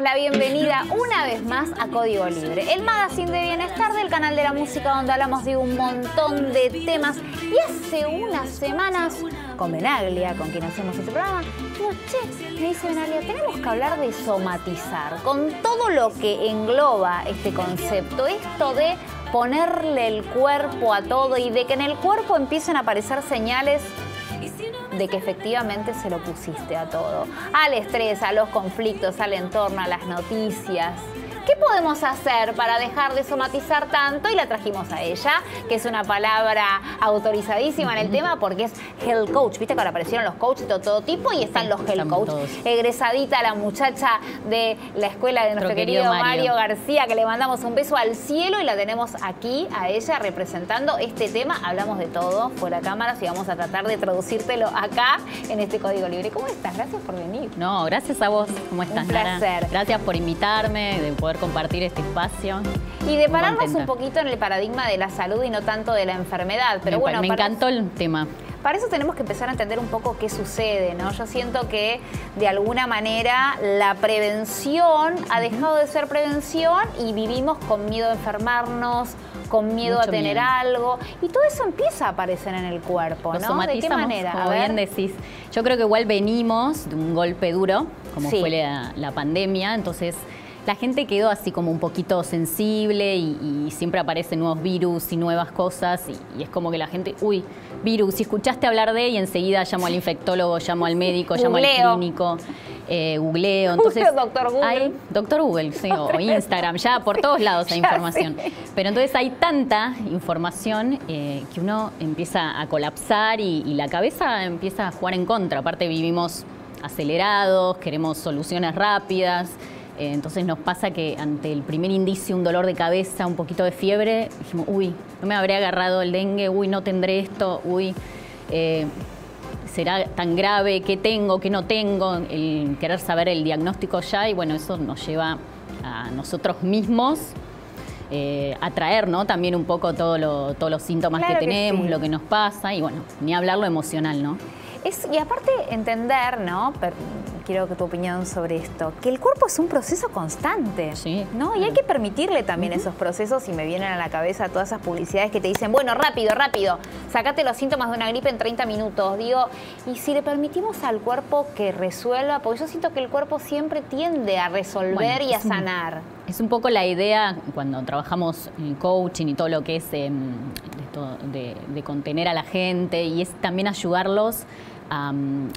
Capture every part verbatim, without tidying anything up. damos la bienvenida una vez más a Código Libre, el magazine de bienestar del canal de la música, donde hablamos de un montón de temas. Y hace unas semanas, con Benaglia, con quien hacemos este programa, digo, che, me dice Benaglia, tenemos que hablar de somatizar, con todo lo que engloba este concepto, esto de ponerle el cuerpo a todo y de que en el cuerpo empiecen a aparecer señales de que efectivamente se lo pusiste a todo, al estrés, a los conflictos, al entorno, a las noticias. ¿Qué podemos hacer para dejar de somatizar tanto? Y la trajimos a ella, que es una palabra autorizadísima en el tema, porque es health coach. Viste que ahora aparecieron los coaches de todo tipo y están los health coach. Egresadita la muchacha de la escuela de nuestro querido Mario García, que le mandamos un beso al cielo, y la tenemos aquí a ella representando este tema. Hablamos de todo fuera cámara, y vamos a tratar de traducírtelo acá en este Código Libre. ¿Cómo estás? Gracias por venir. No, gracias a vos. ¿Cómo estás, Nara? Un placer. Gracias por invitarme, de poder compartir este espacio. Y de pararnos un poquito en el paradigma de la salud y no tanto de la enfermedad. Pero me, bueno, me para... encantó el tema. Para eso tenemos que empezar a entender un poco qué sucede, ¿no? Yo siento que, de alguna manera, la prevención ha dejado de ser prevención y vivimos con miedo a enfermarnos, con miedo Mucho a tener miedo. algo. Y todo eso empieza a aparecer en el cuerpo, ¿no? ¿De qué manera? Como a ver. bien decís. Yo creo que igual venimos de un golpe duro, como sí. fue la, la pandemia, entonces... La gente quedó así como un poquito sensible y, y siempre aparecen nuevos virus y nuevas cosas y, y es como que la gente, uy, virus, si escuchaste hablar de, y enseguida llamo al infectólogo, llamo al médico, llamo googleo. al clínico, eh, googleo. Entonces, doctor Google. Hay, doctor Google, sí, o, o Instagram, ya por todos lados hay información. Pero entonces hay tanta información eh, que uno empieza a colapsar y, y la cabeza empieza a jugar en contra. Aparte vivimos acelerados, queremos soluciones rápidas. Entonces nos pasa que ante el primer indicio, un dolor de cabeza, un poquito de fiebre, dijimos, uy, no me habré agarrado el dengue, uy, no tendré esto, uy, eh, será tan grave, qué tengo, qué no tengo, el querer saber el diagnóstico ya, y bueno, eso nos lleva a nosotros mismos eh, a traer, ¿no? También un poco todo lo, todos los síntomas claro que tenemos, que sí. lo que nos pasa, y bueno, ni hablar lo emocional, ¿no? Es, y aparte entender, ¿no? Pero, quiero que tu opinión sobre esto, que el cuerpo es un proceso constante, sí, ¿no? Y hay que permitirle también uh-huh. esos procesos, y me vienen a la cabeza todas esas publicidades que te dicen, bueno, rápido, rápido, sacate los síntomas de una gripe en treinta minutos, digo, y si le permitimos al cuerpo que resuelva, porque yo siento que el cuerpo siempre tiende a resolver bueno, y a sanar. Un, es un poco la idea cuando trabajamos en coaching y todo lo que es eh, de, de contener a la gente, y es también ayudarlos A,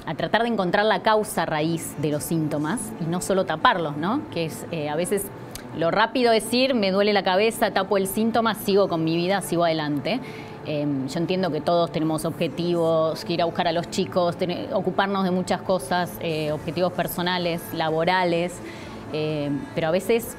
a tratar de encontrar la causa raíz de los síntomas y no solo taparlos, ¿no? Que es eh, a veces lo rápido decir, me duele la cabeza, tapo el síntoma, sigo con mi vida, sigo adelante. Eh, yo entiendo que todos tenemos objetivos, que ir a buscar a los chicos, tener, ocuparnos de muchas cosas, eh, objetivos personales, laborales, eh, pero a veces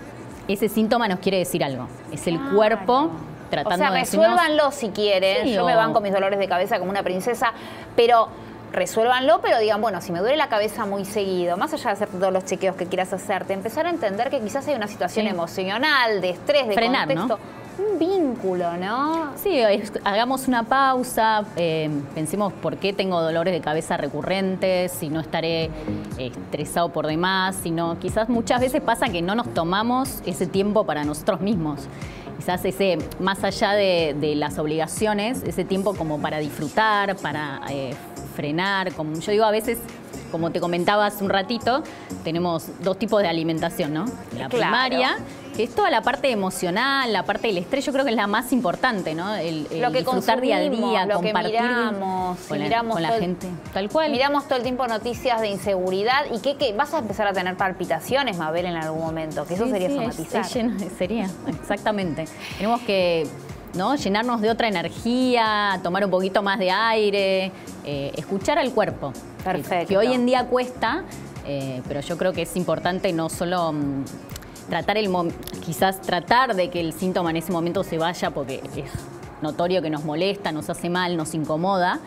ese síntoma nos quiere decir algo. Es el claro. cuerpo... tratando de... O sea, resuélvanlo si quieren. Sí, yo o... me banco mis dolores de cabeza como una princesa, pero... resuélvanlo, pero digan, bueno, si me duele la cabeza muy seguido, más allá de hacer todos los chequeos que quieras hacerte, empezar a entender que quizás hay una situación sí. emocional, de estrés, de Frenar, contexto. ¿No? Un vínculo, ¿no? Sí, es, hagamos una pausa, eh, pensemos por qué tengo dolores de cabeza recurrentes, si no estaré eh, estresado por demás, si no, quizás muchas veces pasa que no nos tomamos ese tiempo para nosotros mismos. Quizás ese, más allá de, de las obligaciones, ese tiempo como para disfrutar, para... Eh, frenar, como yo digo, a veces, como te comentaba hace un ratito, tenemos dos tipos de alimentación, ¿no? La claro. primaria, que es toda la parte emocional, la parte del estrés, yo creo que es la más importante, ¿no? El, el lo que disfrutar día a día, lo compartir que miramos, con, la, miramos con la gente, el, tal cual. Miramos todo el tiempo noticias de inseguridad y que, que vas a empezar a tener palpitaciones, Mabel, en algún momento, que eso sí, sería sí, somatizar. Es, es lleno, sería, exactamente. Tenemos que... ¿no? Llenarnos de otra energía, tomar un poquito más de aire, eh, escuchar al cuerpo. Perfecto. Que, que hoy en día cuesta, eh, pero yo creo que es importante no solo um, tratar el quizás tratar de que el síntoma en ese momento se vaya porque es notorio que nos molesta, nos hace mal, nos incomoda,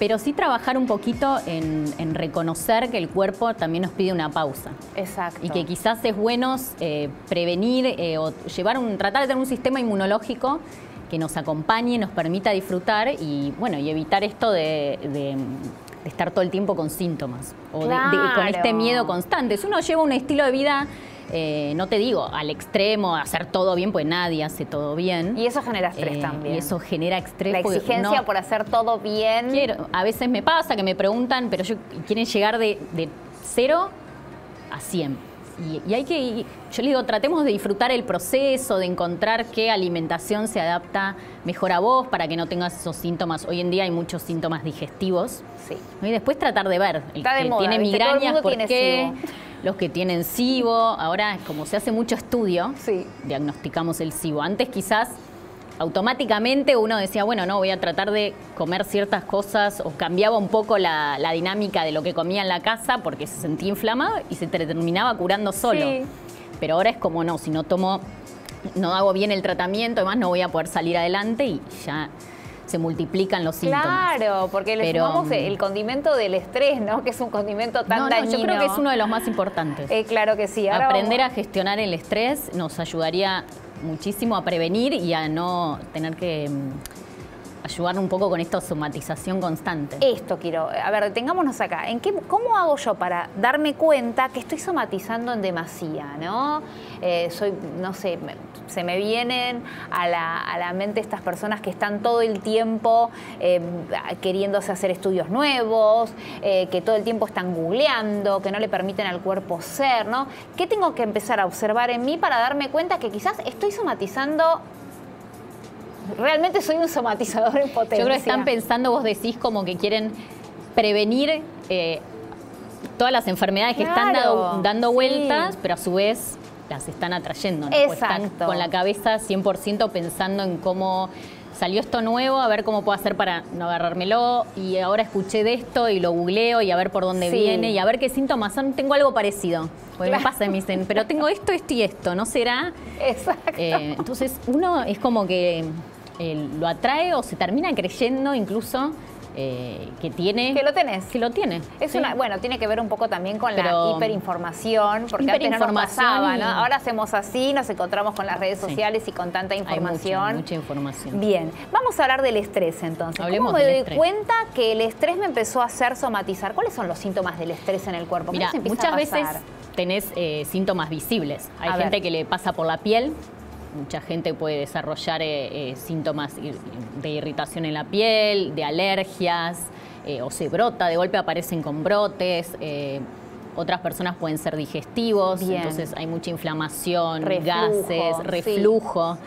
pero sí trabajar un poquito en, en reconocer que el cuerpo también nos pide una pausa. Exacto. Y que quizás es bueno eh, prevenir eh, o llevar un, tratar de tener un sistema inmunológico que nos acompañe, nos permita disfrutar y bueno, y evitar esto de, de, de estar todo el tiempo con síntomas o claro. de, de, con este miedo constante. Si uno lleva un estilo de vida Eh, no te digo al extremo, hacer todo bien, pues nadie hace todo bien. Y eso genera estrés eh, también. Y eso genera estrés. La exigencia no, por hacer todo bien. Quiero, a veces me pasa que me preguntan, pero yo, quieren llegar de, de cero a cien. Y, y hay que, y yo le digo, tratemos de disfrutar el proceso, de encontrar qué alimentación se adapta mejor a vos para que no tengas esos síntomas. Hoy en día hay muchos síntomas digestivos. Sí. Y después tratar de ver. El Está que de moda, tiene migrañas, ¿por qué? Los que tienen SIBO. Ahora, como se hace mucho estudio, sí, diagnosticamos el SIBO. Antes quizás automáticamente uno decía, bueno, no, voy a tratar de comer ciertas cosas, o cambiaba un poco la, la dinámica de lo que comía en la casa porque se sentía inflamado y se terminaba curando solo. Sí. Pero ahora es como, no, si no tomo, no hago bien el tratamiento, además no voy a poder salir adelante y ya se multiplican los síntomas. Claro, porque le Pero, sumamos el condimento del estrés, ¿no? Que es un condimento tan no, no, dañino. Yo creo que es uno de los más importantes. Eh, claro que sí. Ahora Aprender vamos... a gestionar el estrés nos ayudaría muchísimo a prevenir y a no tener que ayudar un poco con esta somatización constante. Esto quiero, a ver, detengámonos acá. ¿En qué, ¿Cómo hago yo para darme cuenta que estoy somatizando en demasía, ¿no? Eh, soy, no sé, me, se me vienen a la, a la mente estas personas que están todo el tiempo eh, queriéndose hacer estudios nuevos, eh, que todo el tiempo están googleando, que no le permiten al cuerpo ser, ¿no? ¿Qué tengo que empezar a observar en mí para darme cuenta que quizás estoy somatizando? Realmente soy un somatizador en potencia. Yo creo que están pensando, vos decís, como que quieren prevenir eh, todas las enfermedades claro, que están dado, dando sí. vueltas, pero a su vez las están atrayendo, ¿no? Exacto. Pues están con la cabeza cien por ciento pensando en cómo salió esto nuevo, a ver cómo puedo hacer para no agarrármelo, y ahora escuché de esto y lo googleo y a ver por dónde sí. viene y a ver qué síntomas son. Tengo algo parecido. Porque claro. me pasa, me dicen, pero tengo esto, esto y esto, ¿no será? Exacto. Eh, entonces uno es como que eh, lo atrae o se termina creyendo incluso eh, que tiene... Que lo tenés. Que lo tiene. Es ¿sí? una, bueno, tiene que ver un poco también con pero, la hiperinformación, porque hiperinformación antes no nos pasaba, ¿no? Ahora hacemos así, nos encontramos con las redes sociales sí. y con tanta información. Hay mucha, mucha información. Bien, vamos a hablar del estrés entonces. Hablemos ¿Cómo me doy estrés. cuenta que el estrés me empezó a hacer somatizar? ¿Cuáles son los síntomas del estrés en el cuerpo? Mirá, muchas veces tenés eh, síntomas visibles. Hay a gente ver. que le pasa por la piel. Mucha gente puede desarrollar eh, eh, síntomas de irritación en la piel, de alergias, eh, o se brota, de golpe aparecen con brotes. Eh, otras personas pueden ser digestivos, Bien. entonces hay mucha inflamación, reflujo, gases, reflujo, sí.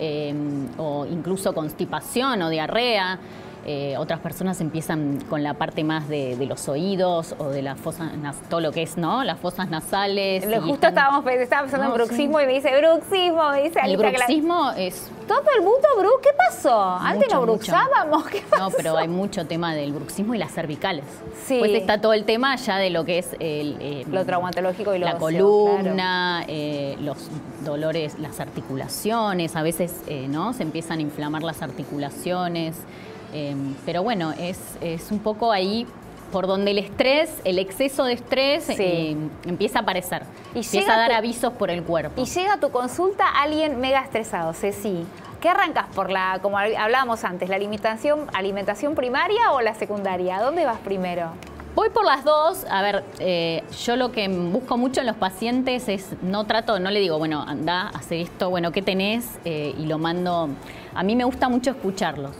eh, o incluso constipación o diarrea. Eh, otras personas empiezan con la parte más de, de los oídos o de las fosas, todo lo que es, ¿no? Las fosas nasales. Lo justo están... estábamos estaba pensando no, en bruxismo sí. y me dice, bruxismo, me dice. El bruxismo la... es... Todo el mundo, Bru, ¿qué pasó? Mucho, Antes no bruxábamos, ¿qué pasó? No, pero hay mucho tema del bruxismo y las cervicales. Sí. Pues está todo el tema ya de lo que es el... Eh, lo traumatológico y lo La óseo, columna, claro. eh, los dolores, las articulaciones, a veces, eh, ¿no? Se empiezan a inflamar las articulaciones. Eh, pero bueno, es, es un poco ahí por donde el estrés, el exceso de estrés sí. eh, empieza a aparecer, y empieza a dar tu, avisos por el cuerpo. Y llega a tu consulta alguien mega estresado, Ceci. ¿Qué arrancas por la, como hablábamos antes, la alimentación, alimentación primaria o la secundaria? ¿Dónde vas primero? Voy por las dos. A ver, eh, yo lo que busco mucho en los pacientes es, no trato, no le digo, bueno, anda, hace esto, bueno, ¿qué tenés? Eh, y lo mando, a mí me gusta mucho escucharlos.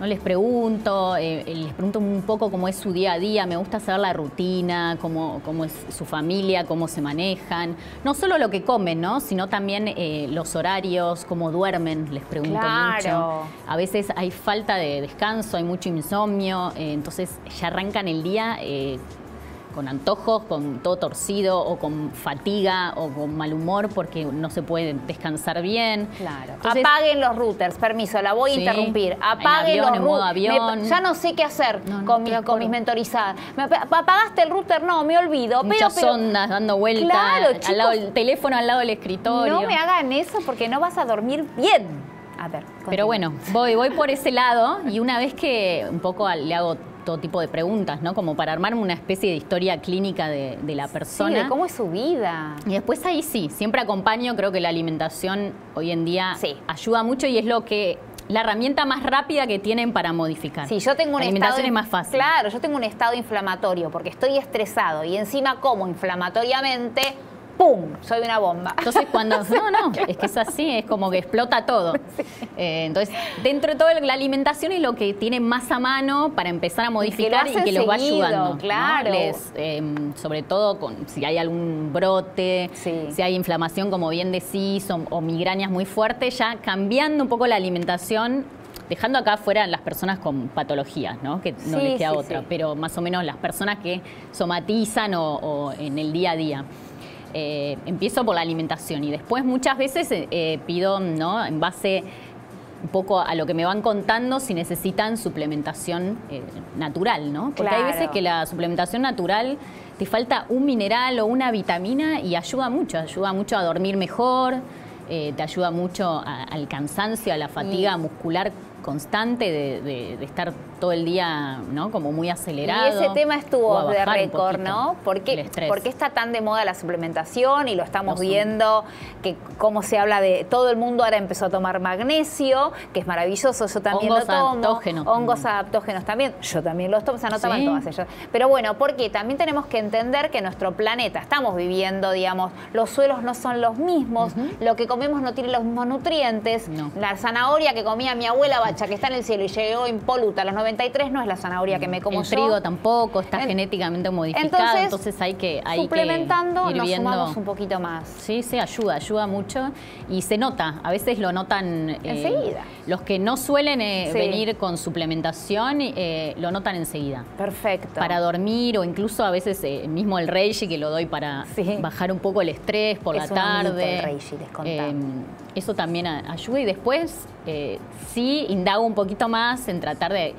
No les pregunto, eh, les pregunto un poco cómo es su día a día, me gusta saber la rutina, cómo, cómo es su familia, cómo se manejan. No solo lo que comen, ¿no? Sino también eh, los horarios, cómo duermen, les pregunto claro. mucho. A veces hay falta de descanso, hay mucho insomnio, eh, entonces ya arrancan el día eh, con antojos, con todo torcido o con fatiga o con mal humor porque no se puede descansar bien. Claro. Entonces, apaguen los routers, permiso, la voy a sí, interrumpir. Apaguen en avión, los en modo avión. Me, ya no sé qué hacer no, no, con, mi, con mis mentorizadas. Me ap apagaste el router, no, me olvido. Muchas pero, pero, ondas dando vueltas, claro, al lado del teléfono al lado del escritorio. No me hagan eso porque no vas a dormir bien. A ver, continúa. Pero bueno, voy, voy por ese lado y una vez que un poco le hago todo tipo de preguntas, ¿no? Como para armarme una especie de historia clínica de, de la persona. Sí, de cómo es su vida. Y después ahí sí, siempre acompaño, creo que la alimentación hoy en día sí. ayuda mucho y es lo que la herramienta más rápida que tienen para modificar. Sí, yo tengo un la alimentación estado, es más fácil. Claro, yo tengo un estado inflamatorio porque estoy estresado y encima como inflamatoriamente... ¡pum! Soy una bomba. Entonces cuando... No, no, es que es así, es como que explota todo. Sí. Eh, entonces, dentro de todo, la alimentación es lo que tiene más a mano para empezar a modificar y que, y que los va ayudando. Claro. ¿No? Les, eh, sobre todo con, si hay algún brote, sí. si hay inflamación, como bien decís, o, o migrañas muy fuertes, ya cambiando un poco la alimentación, dejando acá afuera las personas con patologías, ¿no? Que no sí, les queda sí, otra, sí. pero más o menos las personas que somatizan o, o en el día a día. Eh, empiezo por la alimentación y después muchas veces eh, pido, ¿no? En base un poco a lo que me van contando, si necesitan suplementación eh, natural, ¿no? Porque claro. hay veces que la suplementación natural te falta un mineral o una vitamina y ayuda mucho, ayuda mucho a dormir mejor, eh, te ayuda mucho a, al cansancio, a la fatiga sí. muscular constante de, de, de estar todo el día, ¿no? Como muy acelerado. Y ese tema estuvo de récord, ¿no? ¿Por qué, ¿Por qué está tan de moda la suplementación? Y lo estamos no viendo, que cómo se habla de... Todo el mundo ahora empezó a tomar magnesio, que es maravilloso, yo también hongos lo tomo. Adaptógenos. Hongos adaptógenos también. Yo también los tomo, o sea, no ¿Sí? toman todas ellas. Pero bueno, porque también tenemos que entender que nuestro planeta, estamos viviendo, digamos, los suelos no son los mismos, uh-huh. lo que comemos no tiene los mismos nutrientes. No. La zanahoria que comía mi abuela bacha, que está en el cielo y llegó impoluta a los noventa y tres, no es la zanahoria que me como yo. El trigo tampoco, está en, genéticamente modificado, entonces, entonces hay que hay suplementando que ir nos viendo. Sumamos un poquito más. Sí, sí, ayuda, ayuda mucho y se nota, a veces lo notan eh, enseguida. Los que no suelen eh, sí. venir con suplementación eh, lo notan enseguida. Perfecto. Para dormir o incluso a veces eh, mismo el Reishi que lo doy para sí. bajar un poco el estrés por es la tarde. El Reishi, les contamos. Eh, eso también ayuda y después eh, sí indago un poquito más en tratar de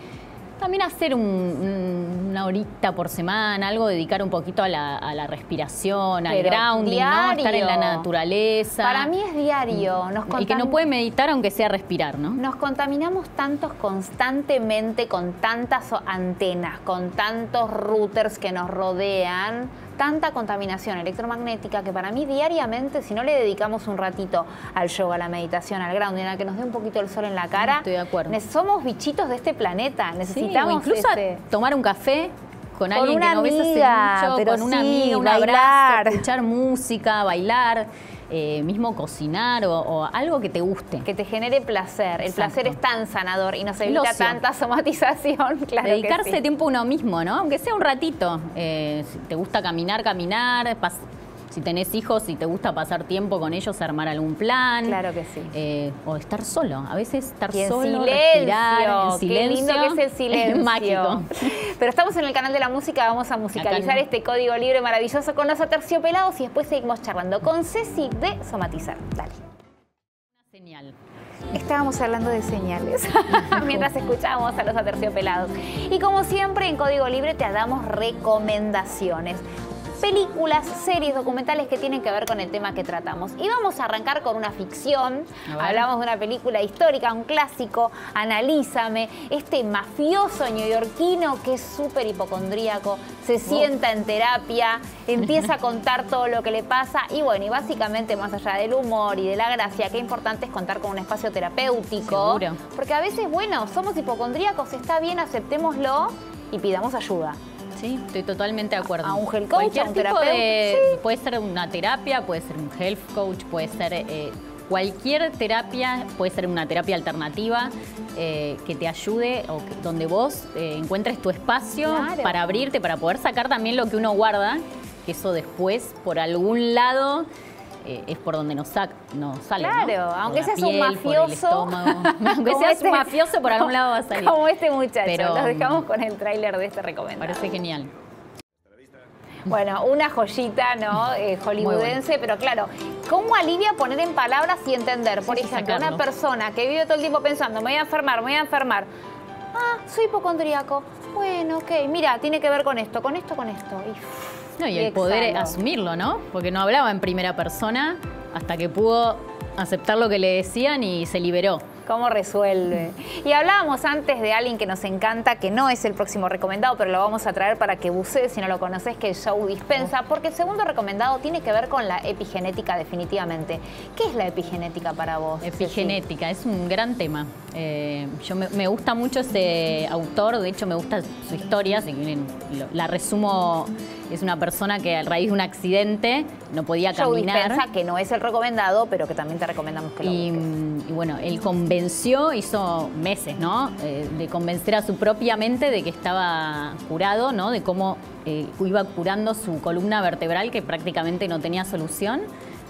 también hacer un, un, una horita por semana, algo, dedicar un poquito a la, a la respiración, al grounding, ¿no? Estar en la naturaleza. Para mí es diario. Nos y que no puede meditar aunque sea respirar, ¿no? Nos contaminamos tantos constantemente con tantas antenas, con tantos routers que nos rodean, tanta contaminación electromagnética que para mí diariamente, si no le dedicamos un ratito al yoga, a la meditación, al grounding, a que nos dé un poquito el sol en la cara, estoy de acuerdo. Somos bichitos de este planeta, necesitamos sí, o incluso ese... tomar un café con, con alguien que no ves hace mucho, pero con una sí, amiga, un bailar. Abrazo, escuchar música, bailar. Eh, mismo cocinar o, o algo que te guste. Que te genere placer. El Exacto. placer es tan sanador y nos evita tanta somatización. Claro Dedicarse que sí. tiempo a uno mismo, ¿no? Aunque sea un ratito. Eh, si te gusta caminar, caminar. Si tenés hijos, si te gusta pasar tiempo con ellos, armar algún plan. Claro que sí. Eh, o estar solo. A veces estar y en solo, silencio, respirar, en silencio. Qué lindo que es el silencio. Es mágico. Pero estamos en el canal de la música, vamos a musicalizar no. este Código Libre maravilloso con los Aterciopelados y después seguimos charlando con Ceci de Somatizar. Dale. Señal. Estábamos hablando de señales mientras escuchábamos a los Aterciopelados. Y como siempre en Código Libre te damos recomendaciones. Películas, series, documentales que tienen que ver con el tema que tratamos. Y vamos a arrancar con una ficción. Hablamos de una película histórica, un clásico, Analízame, este mafioso neoyorquino que es súper hipocondríaco, se sienta en terapia, empieza a contar todo lo que le pasa y bueno, y básicamente más allá del humor y de la gracia, qué importante es contar con un espacio terapéutico. Seguro. Porque a veces, bueno, somos hipocondríacos, está bien, aceptémoslo y pidamos ayuda. Sí, estoy totalmente de acuerdo. A un health coach, a un terapeuta. Sí. Puede ser una terapia, puede ser un health coach, puede ser eh, cualquier terapia, puede ser una terapia alternativa eh, que te ayude o que, donde vos eh, encuentres tu espacio claro. para abrirte, para poder sacar también lo que uno guarda, que eso después por algún lado... Eh, es por donde nos, sac nos sale, Claro, ¿no? aunque seas un mafioso. Aunque seas este, un mafioso, por algún lado va a salir. Como este muchacho. Pero, los dejamos con el tráiler de este recomendado. Parece genial. Bueno, una joyita, ¿no? Eh, hollywoodense, bueno. pero claro, ¿cómo alivia poner en palabras y entender? Por sí, ejemplo, sí, una persona que vive todo el tiempo pensando, me voy a enfermar, me voy a enfermar. Ah, soy hipocondríaco. Bueno, ok, mira, tiene que ver con esto, con esto, con esto. Y... No, y el Exacto. poder asumirlo, ¿no? Porque no hablaba en primera persona hasta que pudo aceptar lo que le decían y se liberó. ¿Cómo resuelve? Y hablábamos antes de alguien que nos encanta, que no es el próximo recomendado, pero lo vamos a traer para que bucees, si no lo conoces, que Joe Dispenza, porque el segundo recomendado tiene que ver con la epigenética definitivamente. ¿Qué es la epigenética para vos? Epigenética, Ceci? Es un gran tema. Eh, yo me, me gusta mucho ese autor, de hecho me gusta su historia, si quieren, la resumo Es una persona que a raíz de un accidente no podía caminar. Joe Dispenza, que no es el recomendado, pero que también te recomendamos que lo y, y bueno, él convenció, hizo meses, ¿no? Eh, de convencer a su propia mente de que estaba curado, ¿no? De cómo eh, iba curando su columna vertebral, que prácticamente no tenía solución.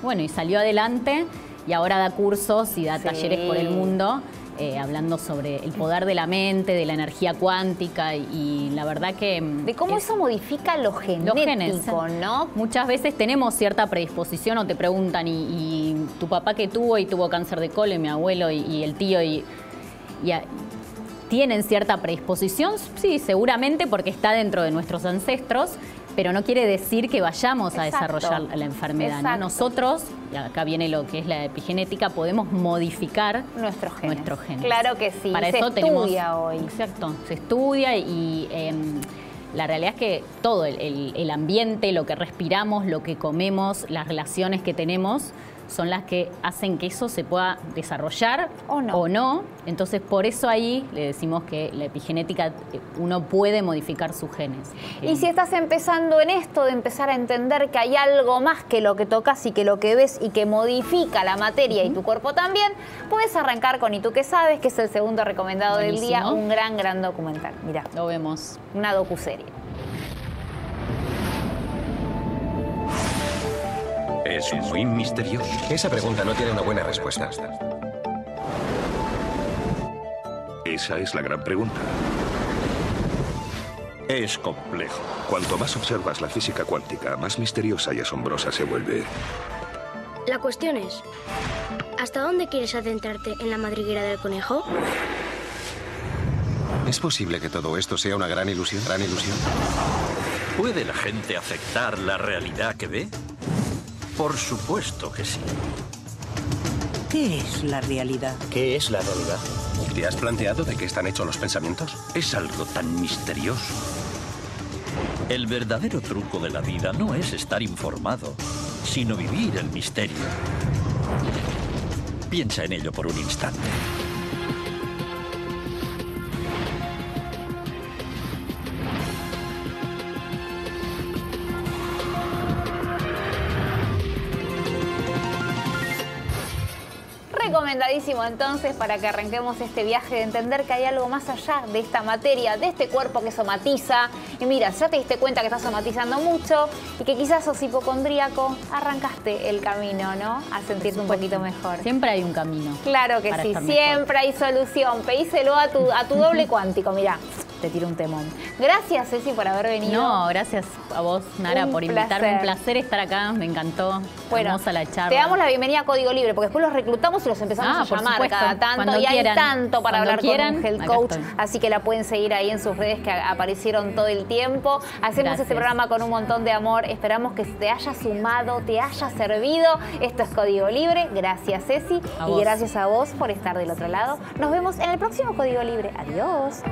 Bueno, y salió adelante y ahora da cursos y da sí. talleres por el mundo. Eh, hablando sobre el poder de la mente, de la energía cuántica y, y la verdad que... De cómo es, eso modifica lo genético, los genes, ¿no? Muchas veces tenemos cierta predisposición o te preguntan y, y tu papá que tuvo y tuvo cáncer de colon y mi abuelo y, y el tío y, y a, tienen cierta predisposición, sí, seguramente porque está dentro de nuestros ancestros, pero no quiere decir que vayamos a Exacto. desarrollar la enfermedad. Exacto. ¿No? Nosotros, y acá viene lo que es la epigenética, podemos modificar nuestros genes. Nuestros genes. Claro que sí. Para se eso tenemos, estudia hoy. Exacto, se estudia y eh, la realidad es que todo, el, el, el ambiente, lo que respiramos, lo que comemos, las relaciones que tenemos, son las que hacen que eso se pueda desarrollar o no. o no. Entonces, por eso ahí le decimos que la epigenética, uno puede modificar sus genes. Y si estás empezando en esto de empezar a entender que hay algo más que lo que tocas y que lo que ves y que modifica la materia uh-huh. y tu cuerpo también, puedes arrancar con Y tú qué sabes, que es el segundo recomendado Buenísimo. Del día. Un gran, gran documental. Mirá. Lo vemos. Una docuserie. Es muy misterioso. Esa pregunta no tiene una buena respuesta. Esa es la gran pregunta. Es complejo. Cuanto más observas la física cuántica, más misteriosa y asombrosa se vuelve. La cuestión es, ¿hasta dónde quieres adentrarte en la madriguera del conejo? Es posible que todo esto sea una gran ilusión, gran ilusión. ¿Puede la gente aceptar la realidad que ve? Por supuesto que sí. ¿Qué es la realidad? ¿Qué es la realidad? ¿Te has planteado de qué están hechos los pensamientos? Es algo tan misterioso. El verdadero truco de la vida no es estar informado, sino vivir el misterio. Piensa en ello por un instante. Recomendadísimo entonces para que arranquemos este viaje de entender que hay algo más allá de esta materia, de este cuerpo que somatiza. Y mira, ya te diste cuenta que estás somatizando mucho y que quizás sos hipocondríaco, arrancaste el camino, ¿no? A sentirte un poquito mejor. Siempre hay un camino. Claro que sí, siempre hay solución. Pedíselo a tu, a tu doble cuántico, mirá. Te tiro un temón. Gracias, Ceci, por haber venido. No, gracias a vos, Nara, un por invitarme. Placer. Un placer estar acá, me encantó. Bueno, hermosa la charla. Te damos la bienvenida a Código Libre, porque después los reclutamos y los empezamos ah, a llamar supuesto. Cada tanto. Cuando y quieran, hay tanto para hablar quieran, con un health coach, así que la pueden seguir ahí en sus redes que aparecieron todo el tiempo. Hacemos gracias. Este programa con un montón de amor. Esperamos que te haya sumado, te haya servido. Esto es Código Libre. Gracias, Ceci. A y vos. Gracias a vos por estar del otro lado. Nos vemos en el próximo Código Libre. Adiós.